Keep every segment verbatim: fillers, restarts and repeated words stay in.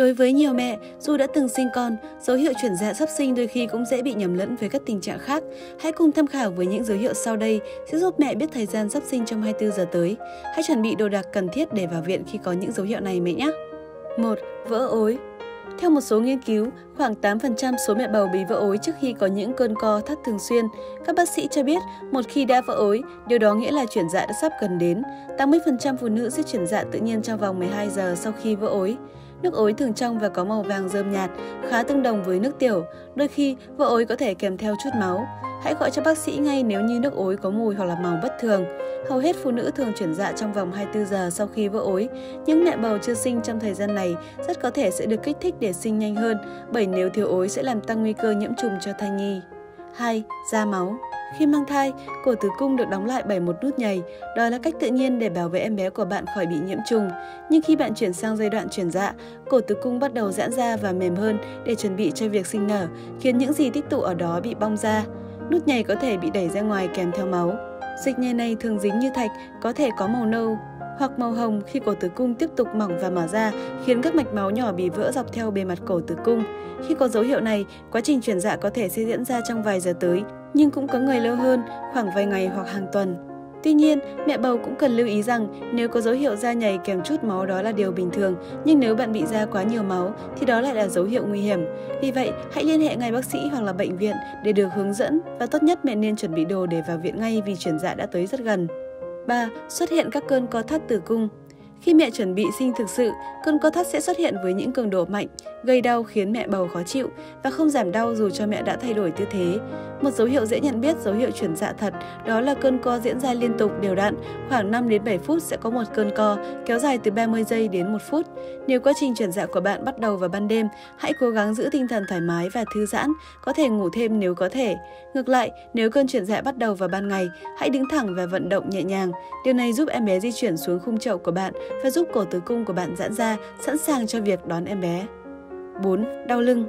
Đối với nhiều mẹ, dù đã từng sinh con, dấu hiệu chuyển dạ sắp sinh đôi khi cũng dễ bị nhầm lẫn với các tình trạng khác. Hãy cùng tham khảo với những dấu hiệu sau đây sẽ giúp mẹ biết thời gian sắp sinh trong hai mươi tư giờ tới. Hãy chuẩn bị đồ đạc cần thiết để vào viện khi có những dấu hiệu này mẹ nhé. một. Vỡ ối. Theo một số nghiên cứu, khoảng tám phần trăm số mẹ bầu bị vỡ ối trước khi có những cơn co thắt thường xuyên. Các bác sĩ cho biết, một khi đã vỡ ối, điều đó nghĩa là chuyển dạ đã sắp gần đến. tám mươi phần trăm phụ nữ sẽ chuyển dạ tự nhiên trong vòng mười hai giờ sau khi vỡ ối. Nước ối thường trong và có màu vàng rơm nhạt, khá tương đồng với nước tiểu. Đôi khi, vỡ ối có thể kèm theo chút máu. Hãy gọi cho bác sĩ ngay nếu như nước ối có mùi hoặc là màu bất thường. Hầu hết phụ nữ thường chuyển dạ trong vòng hai mươi tư giờ sau khi vỡ ối. Những mẹ bầu chưa sinh trong thời gian này rất có thể sẽ được kích thích để sinh nhanh hơn, bởi nếu thiếu ối sẽ làm tăng nguy cơ nhiễm trùng cho thai nhi. hai. Da máu. Khi mang thai, cổ tử cung được đóng lại bởi một nút nhầy. Đó là cách tự nhiên để bảo vệ em bé của bạn khỏi bị nhiễm trùng. Nhưng khi bạn chuyển sang giai đoạn chuyển dạ, cổ tử cung bắt đầu giãn ra và mềm hơn để chuẩn bị cho việc sinh nở, khiến những gì tích tụ ở đó bị bong ra. Nút nhầy có thể bị đẩy ra ngoài kèm theo máu. Dịch nhầy này thường dính như thạch, có thể có màu nâu hoặc màu hồng khi cổ tử cung tiếp tục mỏng và mở ra, khiến các mạch máu nhỏ bị vỡ dọc theo bề mặt cổ tử cung. Khi có dấu hiệu này, quá trình chuyển dạ có thể sẽ diễn ra trong vài giờ tới, nhưng cũng có người lâu hơn, khoảng vài ngày hoặc hàng tuần. Tuy nhiên, mẹ bầu cũng cần lưu ý rằng nếu có dấu hiệu da nhầy kèm chút máu đó là điều bình thường, nhưng nếu bạn bị ra quá nhiều máu thì đó lại là dấu hiệu nguy hiểm. Vì vậy, hãy liên hệ ngay bác sĩ hoặc là bệnh viện để được hướng dẫn, và tốt nhất mẹ nên chuẩn bị đồ để vào viện ngay vì chuyển dạ đã tới rất gần. ba. Xuất hiện các cơn co thắt tử cung. Khi mẹ chuẩn bị sinh thực sự, cơn co thắt sẽ xuất hiện với những cường độ mạnh, gây đau khiến mẹ bầu khó chịu và không giảm đau dù cho mẹ đã thay đổi tư thế. Một dấu hiệu dễ nhận biết dấu hiệu chuyển dạ thật đó là cơn co diễn ra liên tục đều đặn, khoảng năm đến bảy phút sẽ có một cơn co kéo dài từ ba mươi giây đến một phút. Nếu quá trình chuyển dạ của bạn bắt đầu vào ban đêm, hãy cố gắng giữ tinh thần thoải mái và thư giãn, có thể ngủ thêm nếu có thể. Ngược lại, nếu cơn chuyển dạ bắt đầu vào ban ngày, hãy đứng thẳng và vận động nhẹ nhàng. Điều này giúp em bé di chuyển xuống khung chậu của bạn và giúp cổ tử cung của bạn giãn ra, sẵn sàng cho việc đón em bé. bốn. Đau lưng.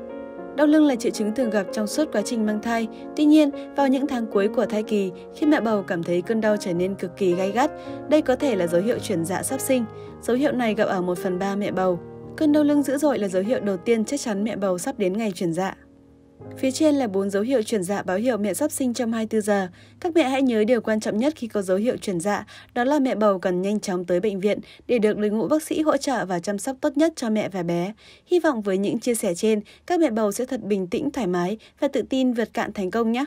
Đau lưng là triệu chứng thường gặp trong suốt quá trình mang thai. Tuy nhiên, vào những tháng cuối của thai kỳ, khi mẹ bầu cảm thấy cơn đau trở nên cực kỳ gay gắt, đây có thể là dấu hiệu chuyển dạ sắp sinh. Dấu hiệu này gặp ở một phần ba mẹ bầu. Cơn đau lưng dữ dội là dấu hiệu đầu tiên chắc chắn mẹ bầu sắp đến ngày chuyển dạ. Phía trên là bốn dấu hiệu chuyển dạ báo hiệu mẹ sắp sinh trong hai mươi tư giờ. Các mẹ hãy nhớ điều quan trọng nhất khi có dấu hiệu chuyển dạ, đó là mẹ bầu cần nhanh chóng tới bệnh viện để được đội ngũ bác sĩ hỗ trợ và chăm sóc tốt nhất cho mẹ và bé. Hy vọng với những chia sẻ trên, các mẹ bầu sẽ thật bình tĩnh, thoải mái và tự tin vượt cạn thành công nhé!